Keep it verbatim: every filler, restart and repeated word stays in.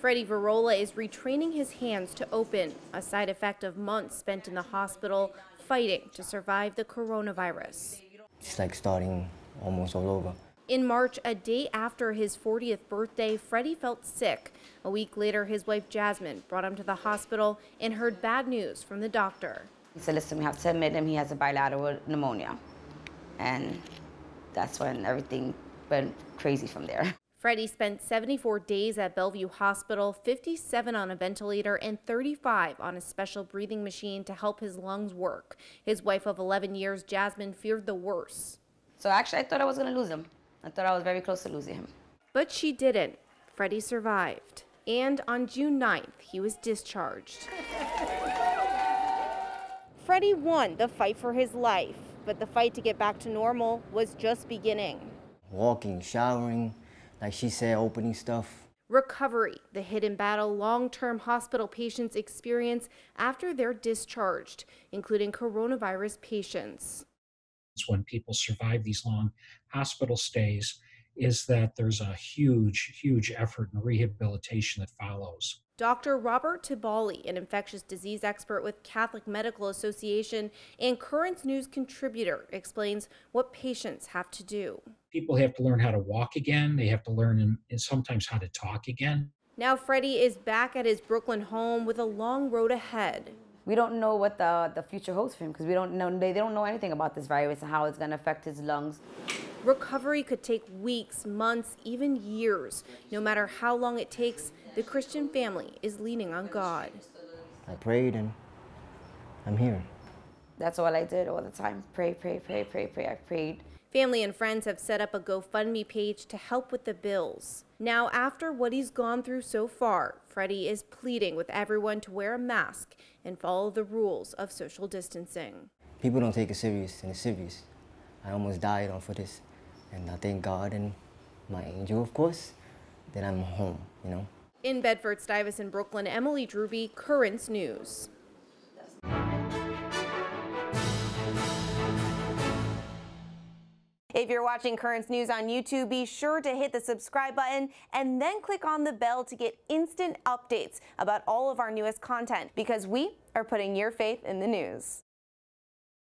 Freddy Virola is retraining his hands to open, a side effect of months spent in the hospital fighting to survive the coronavirus. It's like starting almost all over. In March, a day after his fortieth birthday, Freddy felt sick. A week later, his wife Jasmine brought him to the hospital and heard bad news from the doctor. He said, listen, we have to admit him. He has a bilateral pneumonia. And that's when everything went crazy from there. Freddy spent seventy-four days at Bellevue Hospital, fifty-seven on a ventilator and thirty-five on a special breathing machine to help his lungs work. His wife of eleven years, Jasmine, feared the worst. So actually, I thought I was going to lose him. I thought I was very close to losing him. But she didn't. Freddy survived. And on June ninth, he was discharged. Freddy won the fight for his life, but the fight to get back to normal was just beginning. Walking, showering, like she said, opening stuff. Recovery, the hidden battle long-term hospital patients experience after they're discharged, including coronavirus patients. When people survive these long hospital stays is that there's a huge, huge effort in rehabilitation that follows. Doctor Robert Tiballi, an infectious disease expert with Catholic Medical Association and Currents News contributor, explains what patients have to do. People have to learn how to walk again. They have to learn and sometimes how to talk again. Now Freddy is back at his Brooklyn home with a long road ahead. We don't know what the, the future holds for him because we don't know, they, they don't know anything about this virus and how it's going to affect his lungs. Recovery could take weeks, months, even years. No matter how long it takes, the Christian family is leaning on God. I prayed and I'm here. That's all I did all the time. Pray, pray, pray, pray, pray. I prayed. Family and friends have set up a GoFundMe page to help with the bills. Now, after what he's gone through so far, Freddy is pleading with everyone to wear a mask and follow the rules of social distancing. People don't take it serious, and it's serious. I almost died on for this, and I thank God and my angel, of course, that I'm home, you know. In Bedford-Stuyvesant, Brooklyn, Emily Druby, Currents News. If you're watching Currents News on YouTube, be sure to hit the subscribe button and then click on the bell to get instant updates about all of our newest content, because we are putting your faith in the news.